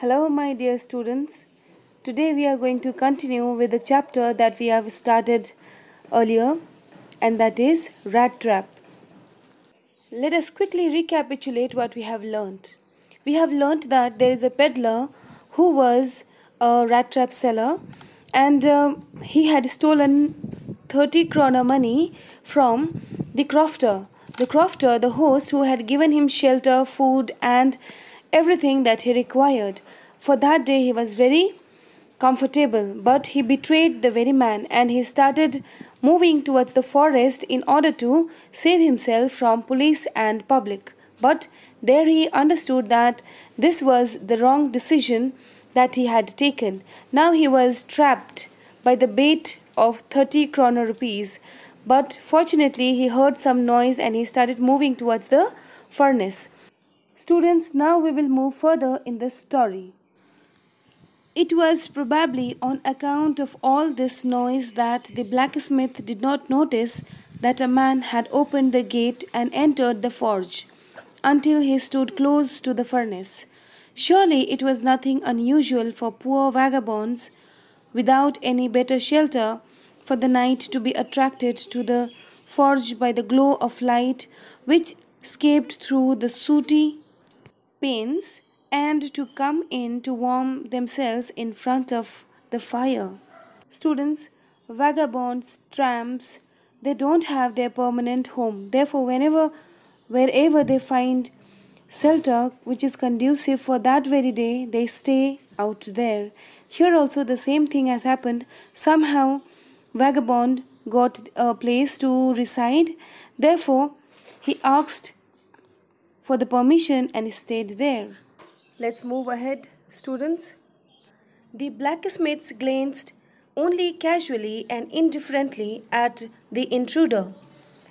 Hello my dear students, today we are going to continue with the chapter that we have started earlier, and that is Rat Trap. Let us quickly recapitulate what we have learnt. We have learnt that there is a peddler who was a rat trap seller, and he had stolen 30 kroner money from the crofter. The host, who had given him shelter, food and everything that he required. For that day he was very comfortable, but he betrayed the very man, and he started moving towards the forest in order to save himself from police and public. But there he understood that this was the wrong decision that he had taken. Now he was trapped by the bait of 30 kroner rupees. But fortunately he heard some noise and he started moving towards the furnace. Students, now we will move further in this story. It was probably on account of all this noise that the blacksmith did not notice that a man had opened the gate and entered the forge until he stood close to the furnace. Surely it was nothing unusual for poor vagabonds without any better shelter for the night to be attracted to the forge by the glow of light which escaped through the sooty panes, and to come in to warm themselves in front of the fire. Students, vagabonds, tramps, they don't have their permanent home. Therefore, wherever they find shelter which is conducive for that very day, they stay out there. Here also the same thing has happened. Somehow, vagabond got a place to reside. Therefore, he asked for the permission and stayed there. Let's move ahead, students. The blacksmiths glanced only casually and indifferently at the intruder.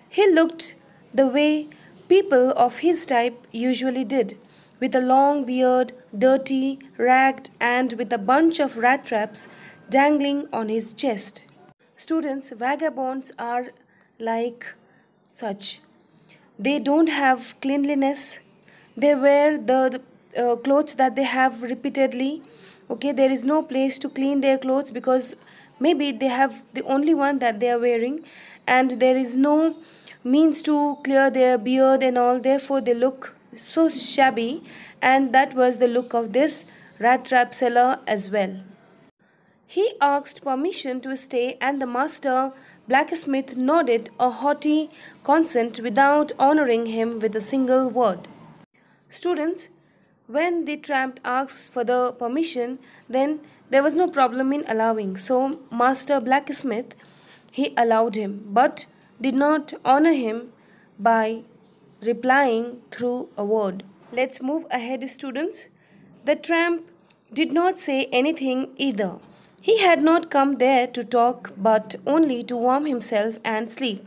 He looked the way people of his type usually did, with a long beard, dirty, ragged, and with a bunch of rat traps dangling on his chest. Students, vagabonds are like such. They don't have cleanliness. They wear the clothes that they have repeatedly. Okay, there is no place to clean their clothes because maybe they have the only one that they are wearing, and there is no means to clear their beard and all. Therefore, they look so shabby, and that was the look of this rat trap seller as well. He asked permission to stay, and the master blacksmith nodded a haughty consent without honoring him with a single word. Students, when the tramp asks for the permission, then there was no problem in allowing. So master blacksmith, he allowed him, but did not honor him by replying through a word. Let's move ahead, students. The tramp did not say anything either. He had not come there to talk, but only to warm himself and sleep.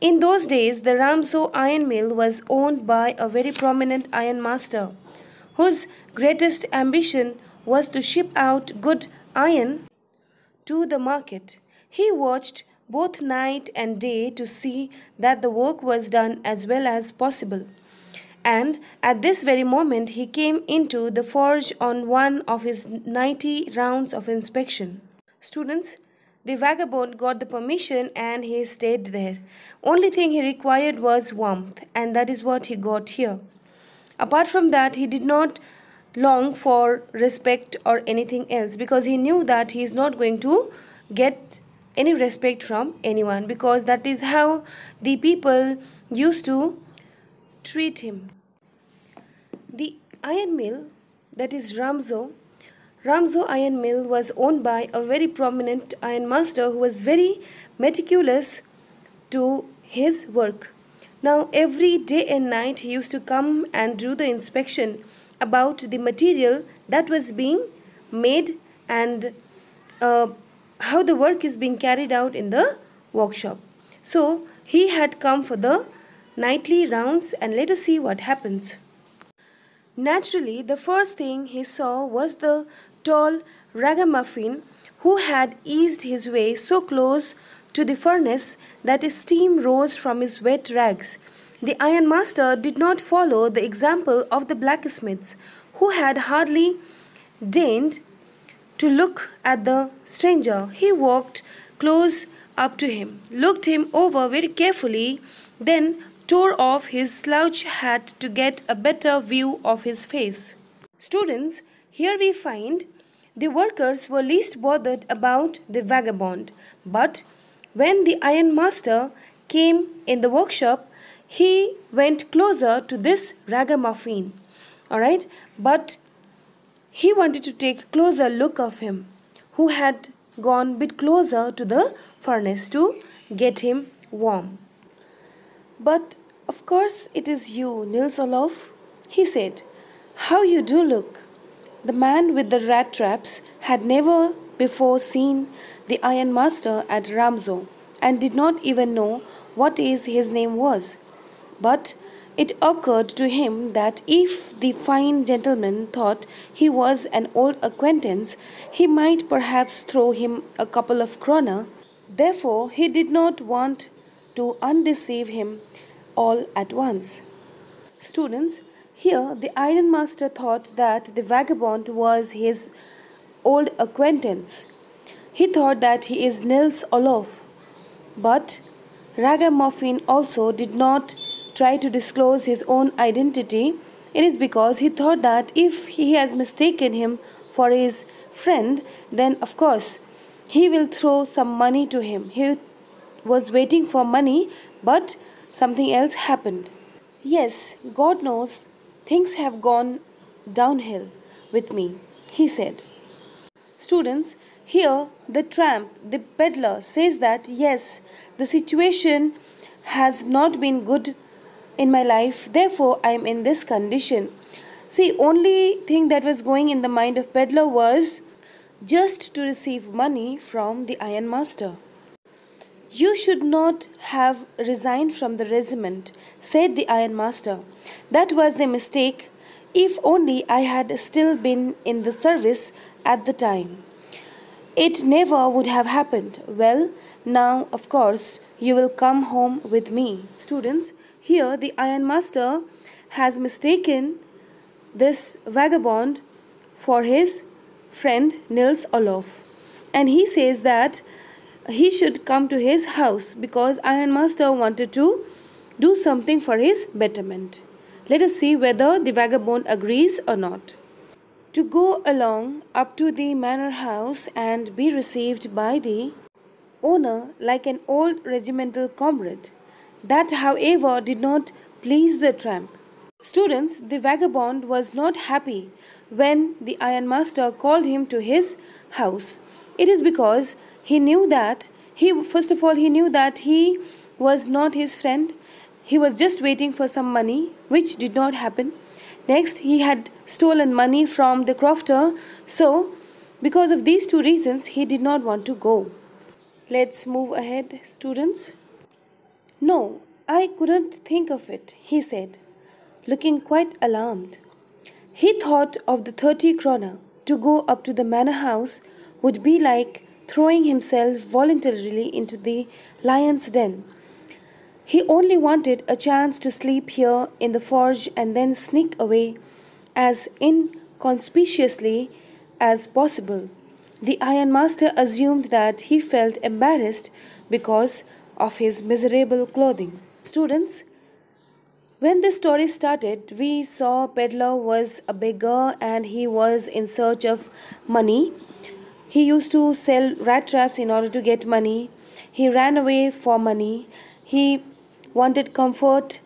In those days, the Ramsjö Iron Mill was owned by a very prominent iron master, whose greatest ambition was to ship out good iron to the market. He watched both night and day to see that the work was done as well as possible. And at this very moment he came into the forge on one of his 90 rounds of inspection. Students, the vagabond got the permission and he stayed there. Only thing he required was warmth, and that is what he got here. Apart from that, he did not long for respect or anything else, because he knew that he is not going to get any respect from anyone, because that is how the people used to treat him. The iron mill, that is Ramsjö Iron Mill, was owned by a very prominent iron master who was very meticulous to his work. Now every day and night he used to come and do the inspection about the material that was being made and how the work is being carried out in the workshop. So he had come for the nightly rounds, and let us see what happens. Naturally, the first thing he saw was the tall ragamuffin who had eased his way so close to the furnace that his steam rose from his wet rags. The iron master did not follow the example of the blacksmiths, who had hardly deigned to look at the stranger. He walked close up to him, looked him over very carefully, then tore off his slouch hat to get a better view of his face. Students, here we find the workers were least bothered about the vagabond, but when the ironmaster came in the workshop, he went closer to this ragamuffin, alright, but he wanted to take a closer look of him, who had gone a bit closer to the furnace to get him warm. But of course it is you, Nils Olof, he said. How you do look. The man with the rat traps had never before seen the ironmaster at Ramsjö and did not even know what his name was. But it occurred to him that if the fine gentleman thought he was an old acquaintance, he might perhaps throw him a couple of kroner. Therefore, he did not want to undeceive him all at once. Students, here the ironmaster thought that the vagabond was his old acquaintance. He thought that he is Nils Olof. But ragamuffin also did not try to disclose his own identity. It is because he thought that if he has mistaken him for his friend, then of course he will throw some money to him. He was waiting for money, but something else happened. Yes, God knows, things have gone downhill with me, he said. Students, here the tramp, the peddler, says that yes, the situation has not been good in my life, therefore I am in this condition. See, only thing that was going in the mind of peddler was just to receive money from the ironmaster. You should not have resigned from the regiment, said the ironmaster. That was the mistake. If only I had still been in the service at the time, it never would have happened. Well, now of course you will come home with me. Students, here the ironmaster has mistaken this vagabond for his friend Nils Olof, and he says that he should come to his house because ironmaster wanted to do something for his betterment. Let us see whether the vagabond agrees or not. To go along up to the manor house and be received by the owner like an old regimental comrade. That, however, did not please the tramp. Students, the vagabond was not happy when the ironmaster called him to his house. It is because he knew that, he was not his friend. He was just waiting for some money, which did not happen. Next, he had stolen money from the crofter. So, because of these two reasons, he did not want to go. Let's move ahead, students. No, I couldn't think of it, he said, looking quite alarmed. He thought of the 30 kroner. To go up to the manor house would be like throwing himself voluntarily into the lion's den. He only wanted a chance to sleep here in the forge and then sneak away as inconspicuously as possible. The ironmaster assumed that he felt embarrassed because of his miserable clothing. Students, when this story started, we saw peddler was a beggar and he was in search of money. He used to sell rat traps in order to get money. He ran away for money. He wanted comfort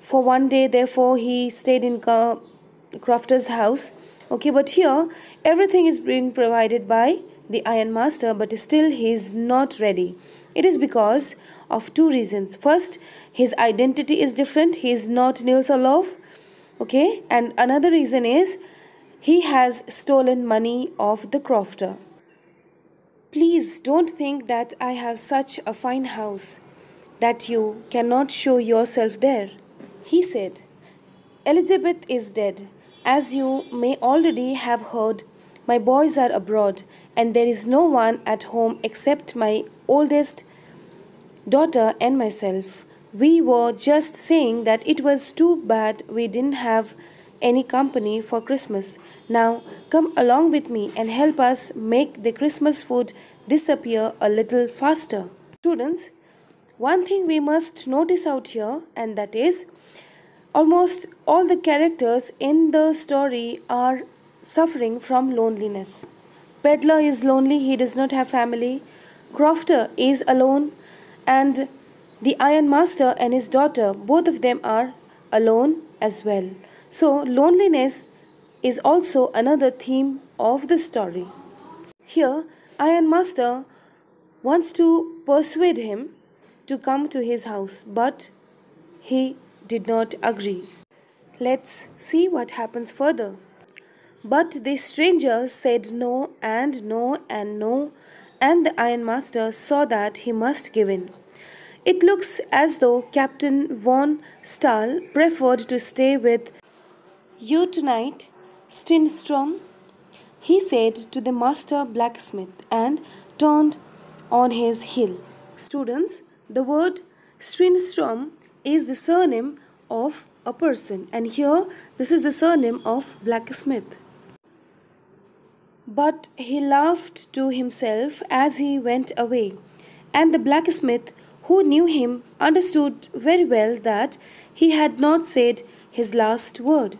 for one day, therefore he stayed in crofter's house. Okay, but here everything is being provided by the ironmaster, but still he is not ready. It is because of two reasons. First, his identity is different. He is not Nils Olof. Okay. And another reason is he has stolen money of the crofter. Please don't think that I have such a fine house that you cannot show yourself there, he said. Elizabeth is dead. As you may already have heard, my boys are abroad, and there is no one at home except my oldest daughter and myself. We were just saying that it was too bad we didn't have any company for Christmas. Now come along with me and help us make the Christmas food disappear a little faster. Students, one thing we must notice out here, and that is almost all the characters in the story are suffering from loneliness. Peddler is lonely, he does not have family. Crofter is alone, and the Iron Master and his daughter, both of them are alone as well. So loneliness is also another theme of the story. Here, Iron Master wants to persuade him to come to his house, but he did not agree. Let's see what happens further. But the stranger said no and no and no, and the Iron Master saw that he must give in. It looks as though Captain Von Stahl preferred to stay with you tonight, Stenstrom, he said to the master blacksmith, and turned on his heel. Students, the word Stenstrom is the surname of a person, and here this is the surname of blacksmith. But he laughed to himself as he went away, and the blacksmith, who knew him, understood very well that he had not said his last word.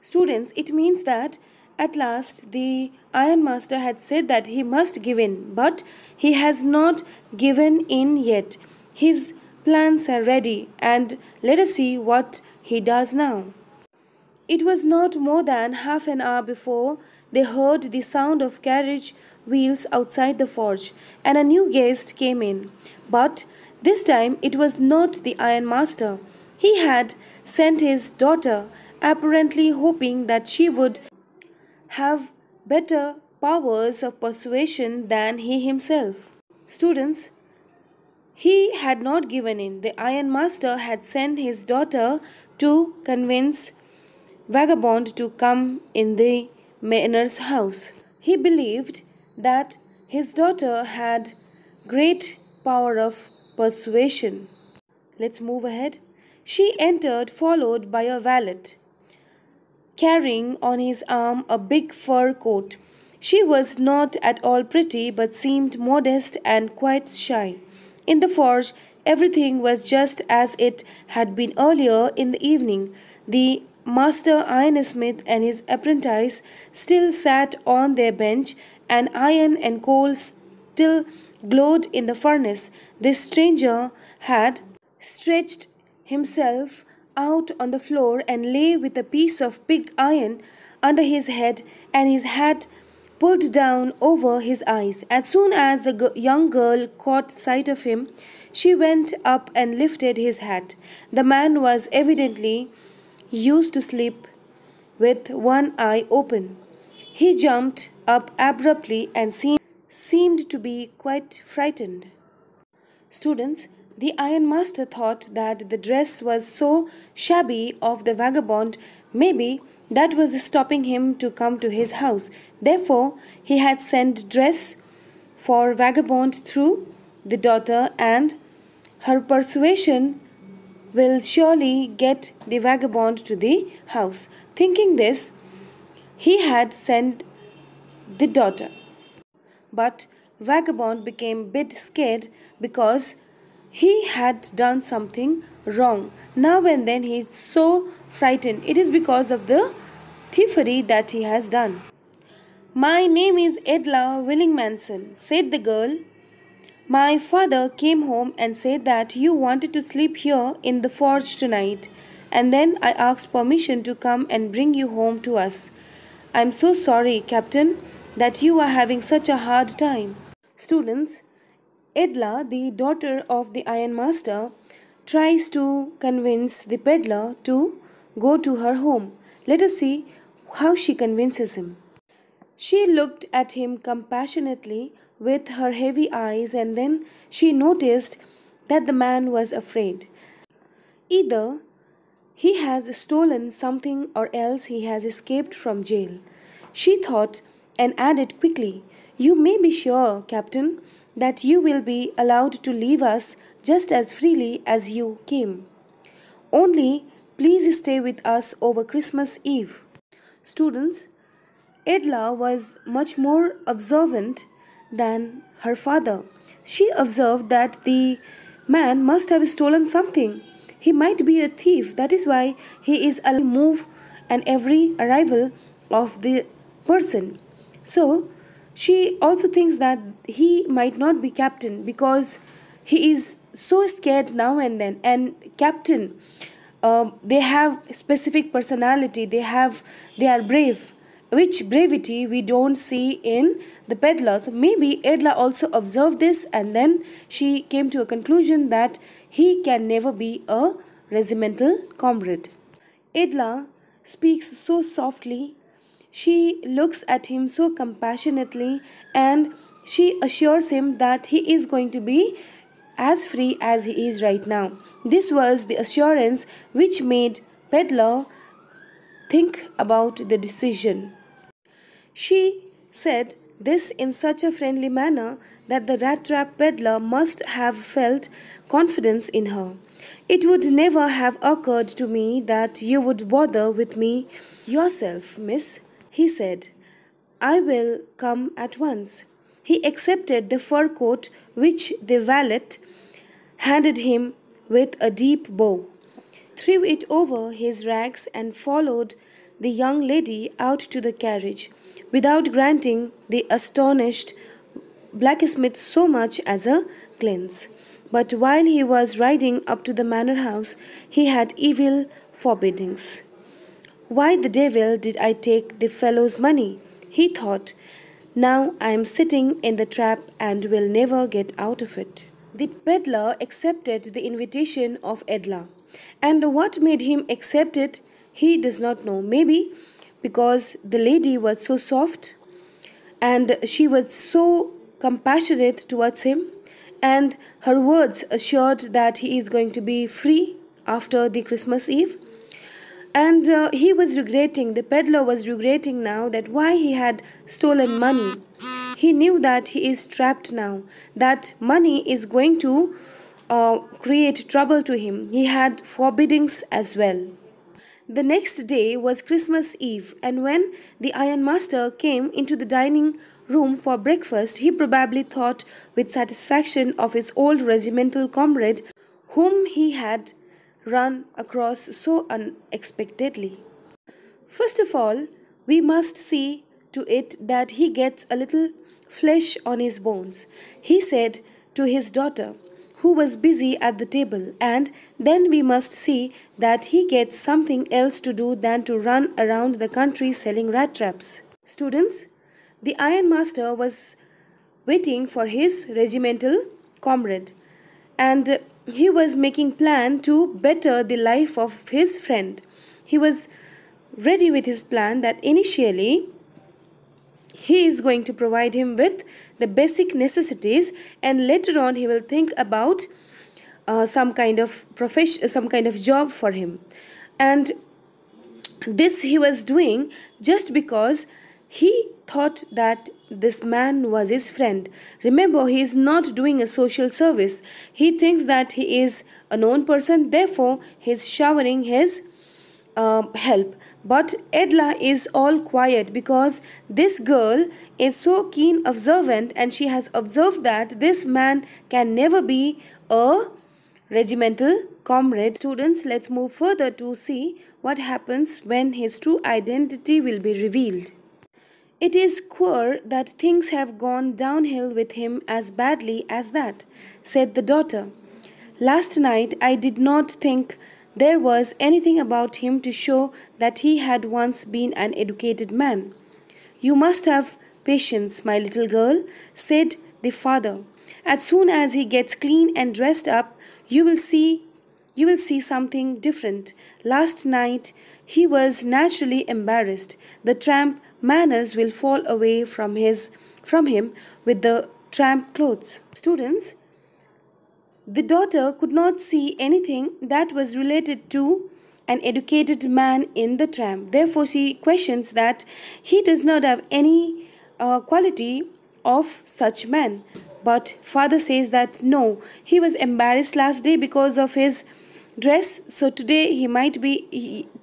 Students, it means that at last the Iron Master had said that he must give in, but he has not given in yet. His plans are ready, and let us see what he does now. It was not more than half an hour before they heard the sound of carriage wheels outside the forge, and a new guest came in. But this time it was not the Iron Master. He had sent his daughter, apparently hoping that she would have better powers of persuasion than he himself. Students, he had not given in. The Iron Master had sent his daughter to convince Vagabond to come in the Manner's house. He believed that his daughter had great power of persuasion. Let's move ahead. She entered, followed by a valet, carrying on his arm a big fur coat. She was not at all pretty, but seemed modest and quite shy. In the forge, everything was just as it had been earlier in the evening. The master ironsmith and his apprentice still sat on their bench, and iron and coal still glowed in the furnace. This stranger had stretched himself out on the floor and lay with a piece of pig iron under his head and his hat pulled down over his eyes. As soon as the young girl caught sight of him, she went up and lifted his hat. The man was evidently used to sleep with one eye open. He jumped up abruptly and seemed to be quite frightened. Students, the Iron Master thought that the dress was so shabby of the vagabond, maybe that was stopping him to come to his house. Therefore, he had sent dress for vagabond through the daughter, and her persuasion will surely get the vagabond to the house. Thinking this, he had sent the daughter. But vagabond became a bit scared because he had done something wrong. Now and then he is so frightened. It is because of the thievery that he has done. "My name is Edla Willingmanson," said the girl. "My father came home and said that you wanted to sleep here in the forge tonight, and then I asked permission to come and bring you home to us. I am so sorry, Captain, that you are having such a hard time." Students, Edla, the daughter of the Iron Master, tries to convince the peddler to go to her home. Let us see how she convinces him. She looked at him compassionately with her heavy eyes, and then she noticed that the man was afraid. Either he has stolen something or else he has escaped from jail, she thought, and added quickly, "You may be sure, Captain, that you will be allowed to leave us just as freely as you came. Only Please stay with us over Christmas Eve. Students, Edla was much more observant than her father. She observed that the man must have stolen something. He might be a thief. That is why he is a move and every arrival of the person. So she also thinks that he might not be captain because he is so scared now and then. And captain, they have specific personality. They are brave, which bravity we don't see in the peddlers. Maybe Edla also observed this and then she came to a conclusion that he can never be a regimental comrade. Edla speaks so softly. She looks at him so compassionately and she assures him that he is going to be as free as he is right now. This was the assurance which made Peddler think about the decision. She said this in such a friendly manner that the rat trap peddler must have felt confidence in her. It would never have occurred to me that you would bother with me yourself, miss, he said. I will come at once. He accepted the fur coat which the valet handed him with a deep bow, threw it over his rags and followed the young lady out to the carriage, without granting the astonished blacksmith so much as a glance. But while he was riding up to the manor house, he had evil forebodings. Why the devil did I take the fellow's money? He thought. Now I am sitting in the trap and will never get out of it. The peddler accepted the invitation of Edla. And what made him accept it, he does not know. Maybe because the lady was so soft and she was so compassionate towards him, and her words assured that he is going to be free after the Christmas Eve. And he was regretting, the peddler was regretting now that why he had stolen money. He knew that he is trapped now, that money is going to create trouble to him. He had forebodings as well. The next day was Christmas Eve, and when the ironmaster came into the dining room for breakfast, he probably thought with satisfaction of his old regimental comrade whom he had run across so unexpectedly. First of all, we must see to it that he gets a little flesh on his bones, he said to his daughter, who was busy at the table, and then we must see that he gets something else to do than to run around the country selling rat traps. Students, the ironmaster was waiting for his regimental comrade, and he was making plan to better the life of his friend. He was ready with his plan that initially he is going to provide him with the basic necessities, and later on he will think about some kind of job for him. And this he was doing just because he thought that this man was his friend. Remember, he is not doing a social service. He thinks that he is a known person, therefore he is showering his help. But Edla is all quiet because this girl is so keen observant, and she has observed that this man can never be a regimental comrade. Students, let's move further to see what happens when his true identity will be revealed. It is queer that things have gone downhill with him as badly as that, said the daughter. Last night I did not think there was anything about him to show that he had once been an educated man. You must have patience, my little girl, said the father. As soon as he gets clean and dressed up, you will see something different. Last night he was naturally embarrassed. The tramp manners will fall away from him with the tramp clothes. Students, the daughter could not see anything that was related to an educated man in the tramp. Therefore, she questions that he does not have any quality of such man. But father says that no, he was embarrassed last day because of his dress. So today he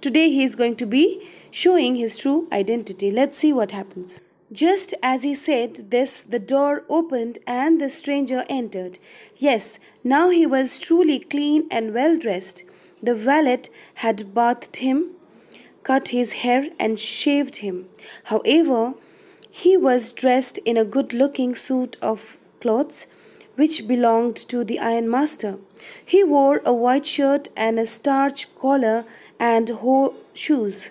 is going to be showing his true identity. Let's see what happens. Just as he said this, the door opened and the stranger entered. Yes, now he was truly clean and well dressed. The valet had bathed him, cut his hair and shaved him. However, he was dressed in a good-looking suit of clothes which belonged to the ironmaster. He wore a white shirt and a starched collar and shoes.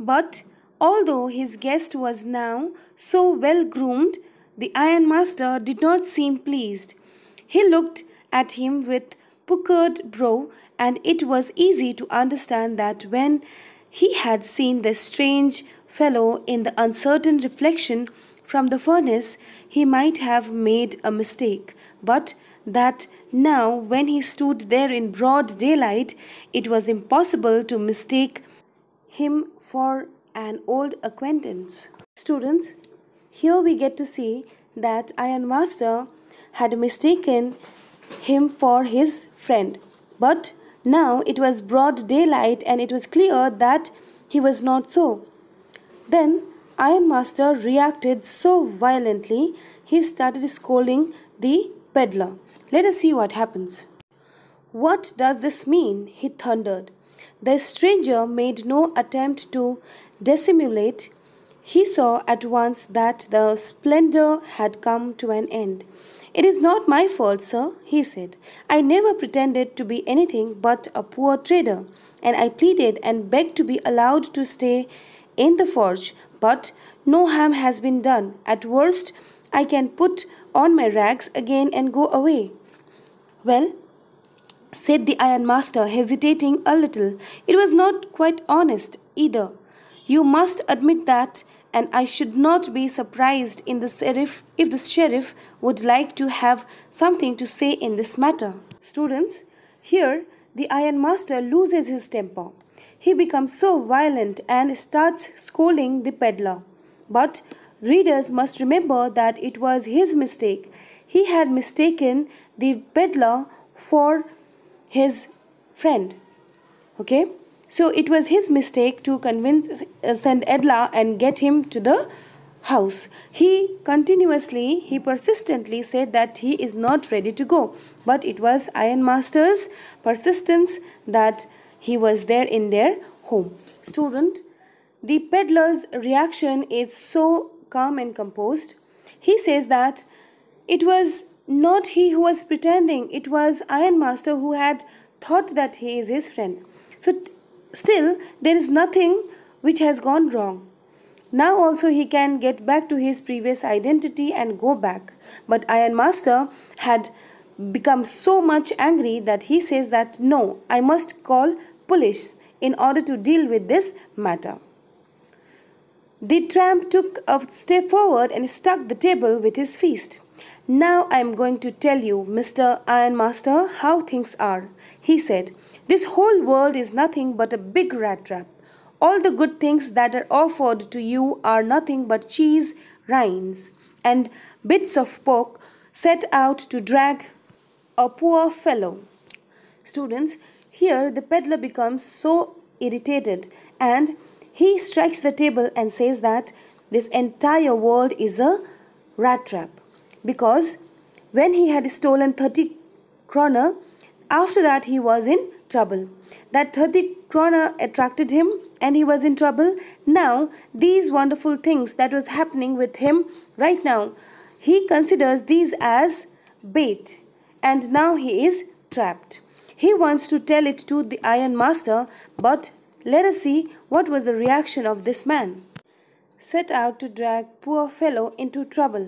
But although his guest was now so well-groomed, the ironmaster did not seem pleased. He looked at him with puckered brow, and it was easy to understand that when he had seen this strange fellow in the uncertain reflection from the furnace, he might have made a mistake, but that now when he stood there in broad daylight, it was impossible to mistake him for an old acquaintance. Students, here we get to see that ironmaster had mistaken him for his friend, but now it was broad daylight and it was clear that he was not so. Then ironmaster reacted so violently, he started scolding the peddler. Let us see what happens. "What does this mean?" he thundered. The stranger made no attempt to dissimulate. He saw at once that the splendor had come to an end. "It is not my fault, sir," he said. "I never pretended to be anything but a poor trader, and I pleaded and begged to be allowed to stay in the forge, but no harm has been done. At worst, I can put on my rags again and go away." "Well," said the ironmaster, hesitating a little, "it was not quite honest either. You must admit that, and I should not be surprised if the sheriff would like to have something to say in this matter." Students, here the ironmaster loses his temper. He becomes so violent and starts scolding the peddler. But readers must remember that it was his mistake. He had mistaken the peddler for his friend. Okay? So it was his mistake to send Edla and get him to the house. He persistently said that he is not ready to go. But it was ironmaster's persistence that he was there in their home. Student, the peddler's reaction is so calm and composed. He says that it was not he who was pretending. It was ironmaster who had thought that he is his friend. So still, there is nothing which has gone wrong. Now also he can get back to his previous identity and go back. But ironmaster had become so much angry that he says that, "No, I must call police in order to deal with this matter." The tramp took a step forward and struck the table with his fist. "Now I am going to tell you, Mr. Ironmaster, how things are," he said. "This whole world is nothing but a big rat trap. All the good things that are offered to you are nothing but cheese rinds and bits of pork set out to drag a poor fellow." Students, here the peddler becomes so irritated and he strikes the table and says that this entire world is a rat trap, because when he had stolen 30 kroner, after that he was in trouble. That 30 kroner attracted him and he was in trouble. Now these wonderful things that was happening with him right now, he considers these as bait. And now he is trapped. He wants to tell it to the ironmaster, but let us see what was the reaction of this man. "Set out to drag poor fellow into trouble.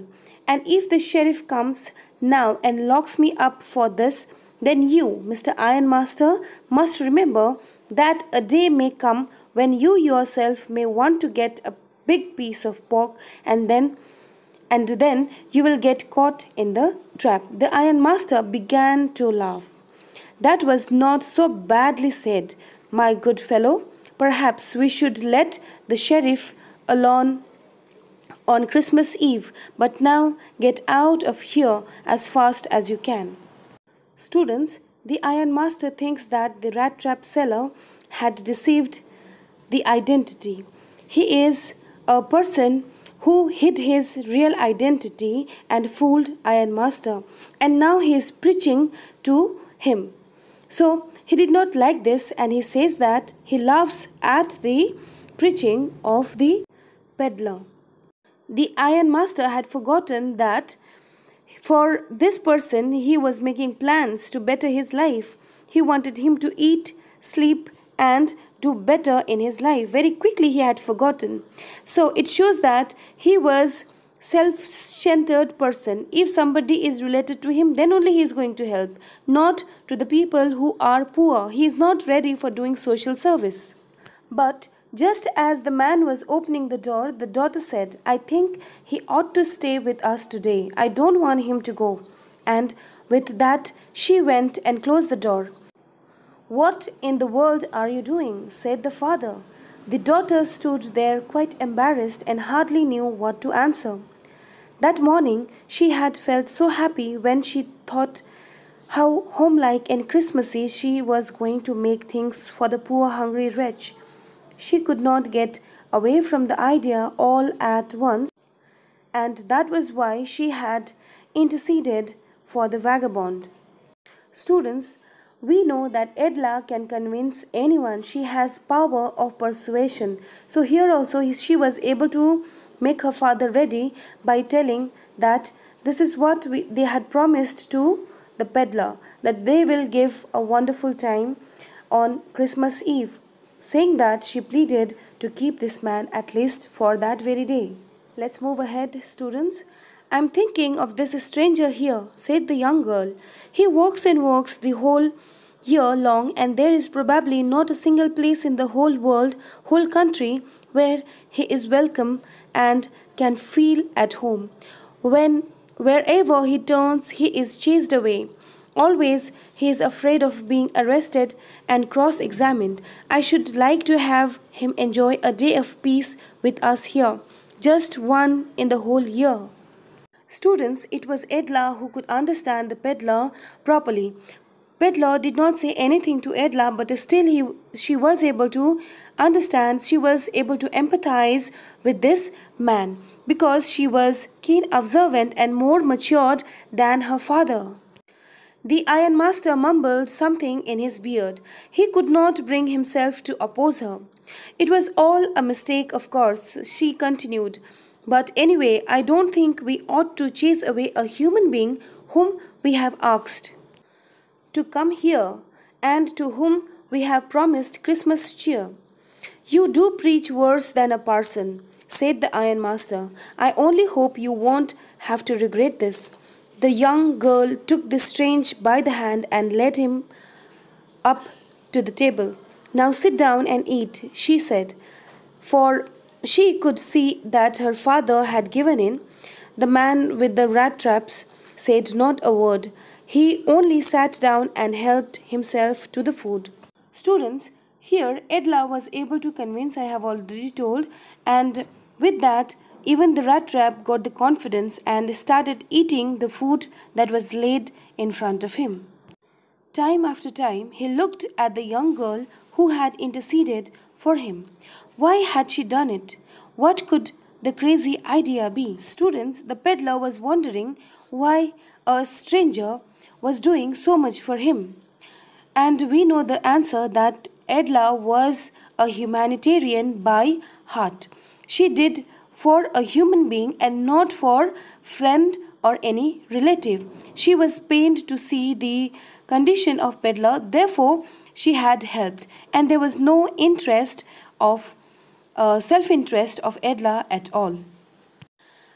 And if the sheriff comes now and locks me up for this, then you, Mr. Ironmaster, must remember that a day may come when you yourself may want to get a big piece of pork, and then you will get caught in the trap." The ironmaster began to laugh. "That was not so badly said, my good fellow. Perhaps we should let the sheriff alone on Christmas Eve, but now get out of here as fast as you can." Students, The ironmaster thinks that the rat trap seller had deceived the identity. He is a person who hid his real identity and fooled ironmaster, and now he is preaching to him. So he did not like this, and he says that he laughs at the preaching of the peddler. The ironmaster had forgotten that for this person he was making plans to better his life. He wanted him to eat, sleep, and do better in his life. Very quickly he had forgotten. So it shows that he was self-centered person. If somebody is related to him, then only he is going to help, not to the people who are poor. He is not ready for doing social service. But just as the man was opening the door, the daughter said, "I think he ought to stay with us today. I don't want him to go." And with that, she went and closed the door. "What in the world are you doing?" said the father. The daughter stood there quite embarrassed and hardly knew what to answer. That morning she had felt so happy when she thought how homelike and Christmassy she was going to make things for the poor hungry wretch. She could not get away from the idea all at once, and that was why she had interceded for the vagabond. Students, we know that Edla can convince anyone. She has power of persuasion. So here also she was able to make her father ready by telling that this is what they had promised to the peddler, that they will give a wonderful time on Christmas Eve. Saying that, she pleaded to keep this man at least for that very day. Let's move ahead, students. "I'm thinking of this stranger here," said the young girl. "He walks and walks the whole year long, and there is probably not a single place in the whole world, whole country, where he is welcome and can feel at home. Wherever he turns, he is chased away. Always he is afraid of being arrested and cross-examined. I should like to have him enjoy a day of peace with us here, just one in the whole year." Students, it was Edla who could understand the peddler properly. Peddler did not say anything to Edla, but still she was able to understand, she was able to empathize with this man, because she was keen, observant, and more matured than her father. The ironmaster mumbled something in his beard. He could not bring himself to oppose her. "It was all a mistake, of course," she continued. "But anyway, I don't think we ought to chase away a human being whom we have asked to come here and to whom we have promised Christmas cheer." "You do preach worse than a parson," said the ironmaster. "I only hope you won't have to regret this." The young girl took the stranger by the hand and led him up to the table. "Now sit down and eat," she said, for she could see that her father had given in. The man with the rat traps said not a word. He only sat down and helped himself to the food. Students, here Edla was able to convince, I have already told, and with that even the rat trap got the confidence and started eating the food that was laid in front of him. Time after time he looked at the young girl who had interceded for him. Why had she done it? What could the crazy idea be? Students, the peddler was wondering why a stranger was doing so much for him. And we know the answer, that Edla was a humanitarian by heart. She did for a human being and not for friend or any relative. She was pained to see the condition of peddler, therefore she had helped, and there was no interest of self-interest of Edla at all.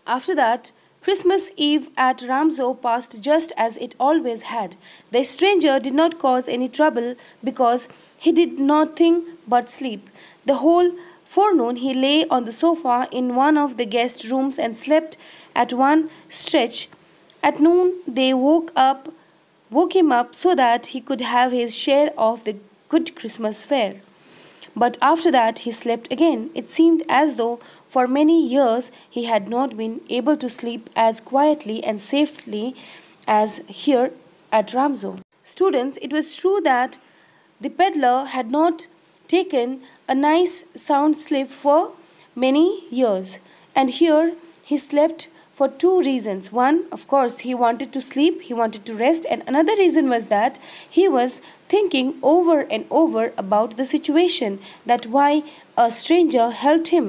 After that, Christmas Eve at Ramsjö passed just as it always had. The stranger did not cause any trouble because he did nothing but sleep. The whole forenoon he lay on the sofa in one of the guest rooms and slept at one stretch. At noon they woke him up so that he could have his share of the good Christmas fare. But after that he slept again. It seemed as though for many years he had not been able to sleep as quietly and safely as here at Ramsjö. students, it was true that the peddler had not taken a nice sound sleep for many years, and here he slept for two reasons. One, of course, he wanted to sleep, he wanted to rest, and another reason was that he was thinking over and over about the situation, that why a stranger helped him.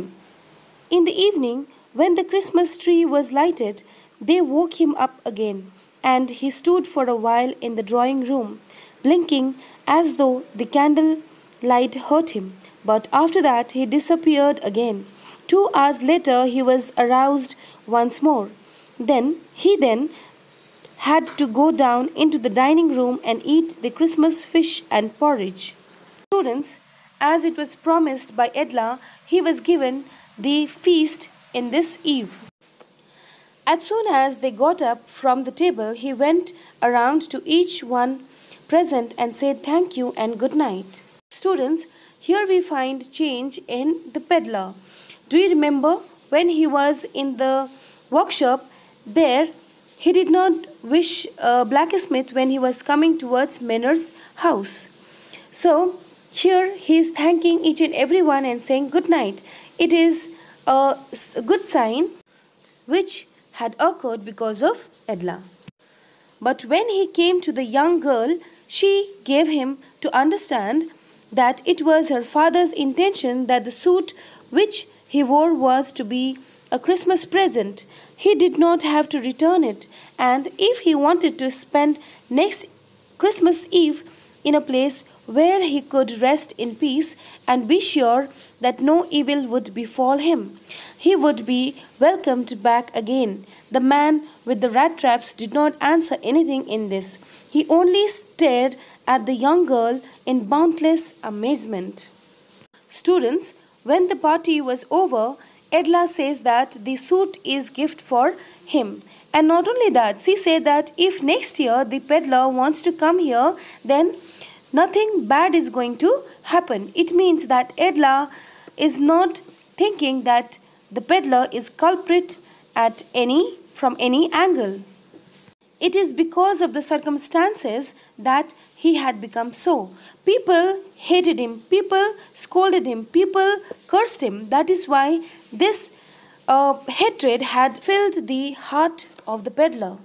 In the evening, when the Christmas tree was lighted, they woke him up again, and he stood for a while in the drawing room, blinking as though the candle light hurt him, but after that he disappeared again. 2 hours later he was aroused once more. He then had to go down into the dining room and eat the Christmas fish and porridge. Students, as it was promised by Edla, he was given the feast in this eve. As soon as they got up from the table, he went around to each one present and said thank you and good night. Students, here we find change in the peddler. Do you remember when he was in the workshop? There he did not wish a blacksmith when he was coming towards Menor's house. So here he is thanking each and everyone and saying good night. It is a good sign which had occurred because of Edla. But when he came to the young girl, she gave him to understand that it was her father's intention that the suit which he wore was to be a Christmas present. He did not have to return it, and if he wanted to spend next Christmas Eve in a place where he could rest in peace and be sure that no evil would befall him, he would be welcomed back again. The man with the rat traps did not answer anything in this. He only stared at the young girl in boundless amazement. Students, when the party was over, Edla says that the suit is gift for him. And not only that, she said that if next year the peddler wants to come here, then nothing bad is going to happen. It means that Edla is not thinking that the peddler is culprit at from any angle. It is because of the circumstances that he had become so. People hated him, people scolded him, people cursed him. That is why this hatred had filled the heart of the peddler.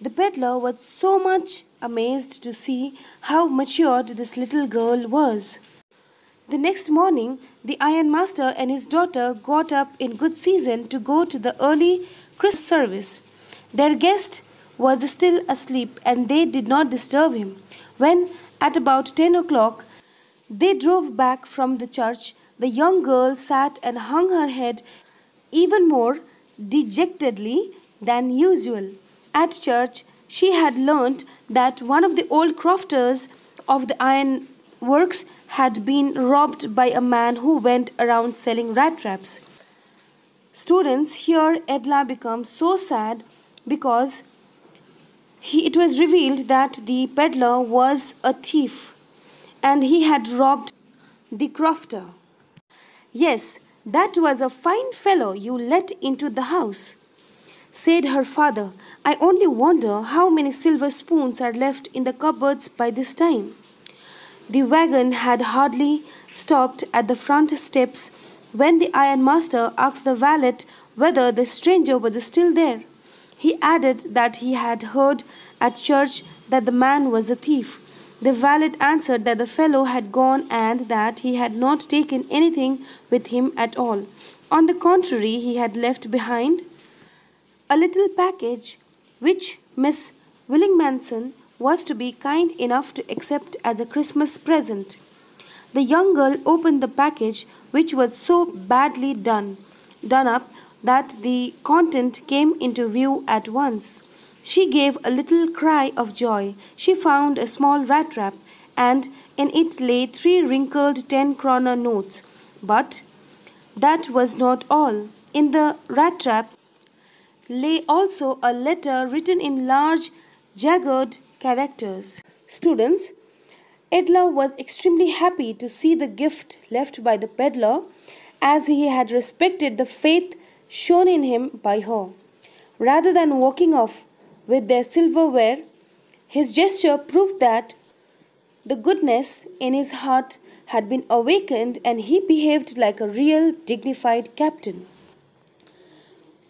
The peddler was so much amazed to see how matured this little girl was. The next morning, the ironmaster and his daughter got up in good season to go to the early Christmas service. Their guest was still asleep and they did not disturb him. When, at about 10 o'clock, they drove back from the church, the young girl sat and hung her head even more dejectedly than usual. At church, she had learnt that one of the old crofters of the iron works had been robbed by a man who went around selling rat traps. Students, here Edla becomes so sad because it was revealed that the peddler was a thief and he had robbed the crofter. Yes, that was a fine fellow you let into the house, said her father. I only wonder how many silver spoons are left in the cupboards by this time. The wagon had hardly stopped at the front steps when the ironmaster asked the valet whether the stranger was still there. He added that he had heard at church that the man was a thief. The valet answered that the fellow had gone and that he had not taken anything with him at all. On the contrary, he had left behind a little package which Miss Willingmanson was to be kind enough to accept as a Christmas present. The young girl opened the package, which was so badly done up that the content came into view at once. She gave a little cry of joy. She found a small rat trap, and in it lay 3 wrinkled 10-kroner notes. But that was not all. In the rat trap lay also a letter written in large, jagged characters. Students, Edla was extremely happy to see the gift left by the peddler, as he had respected the faith shown in him by her. Rather than walking off with their silverware, His gesture proved that the goodness in his heart had been awakened, and he behaved like a real dignified captain.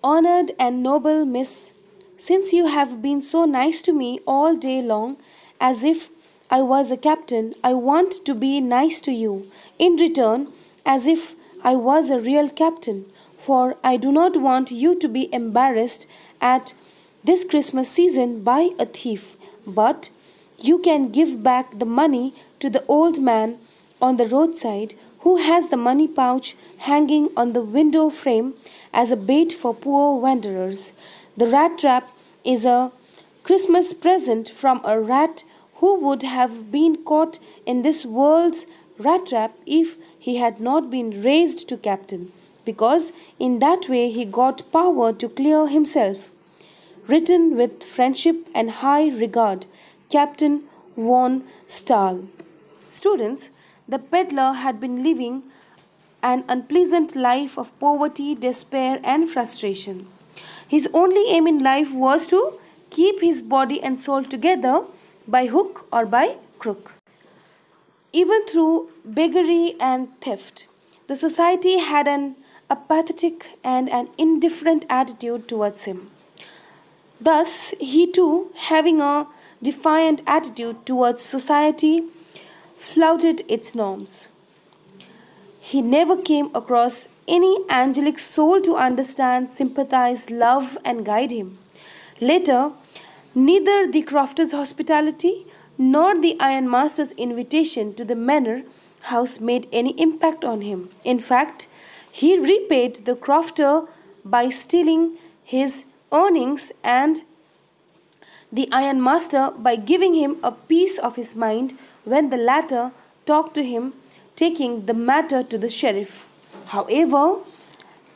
"Honored and noble miss, since you have been so nice to me all day long, as if I was a captain, I want to be nice to you in return, as if I was a real captain, for I do not want you to be embarrassed at this Christmas season by a thief. But you can give back the money to the old man on the roadside who has the money pouch hanging on the window frame as a bait for poor wanderers. The rat trap is a Christmas present from a rat who would have been caught in this world's rat trap if he had not been raised to captain, because in that way he got power to clear himself. Written with friendship and high regard, Captain Von Stahl." Students, the peddler had been living an unpleasant life of poverty, despair, and frustration. His only aim in life was to keep his body and soul together by hook or by crook. Even through beggary and theft, the society had an apathetic and an indifferent attitude towards him. Thus, he too, having a defiant attitude towards society, flouted its norms. He never came across any angelic soul to understand, sympathize, love, and guide him. Later, neither the crofter's hospitality nor the ironmaster's invitation to the manor house made any impact on him. In fact, he repaid the crofter by stealing his earnings, and the ironmaster by giving him a piece of his mind when the latter talked to him, taking the matter to the sheriff. However,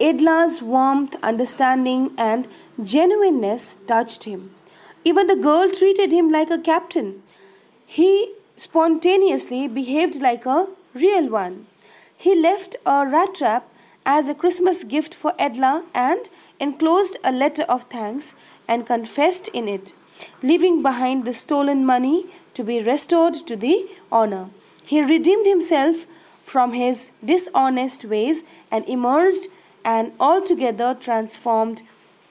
Edla's warmth, understanding, and genuineness touched him. Even the girl treated him like a captain. He spontaneously behaved like a real one. He left a rat trap as a Christmas gift for Edla and enclosed a letter of thanks and confessed in it, leaving behind the stolen money to be restored to the owner. He redeemed himself from his dishonest ways and emerged an altogether transformed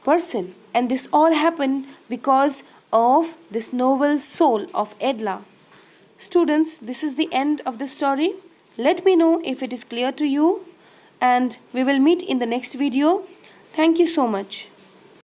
person. And this all happened because of this noble soul of Edla. Students, this is the end of the story. Let me know if it is clear to you, and we will meet in the next video. Thank you so much.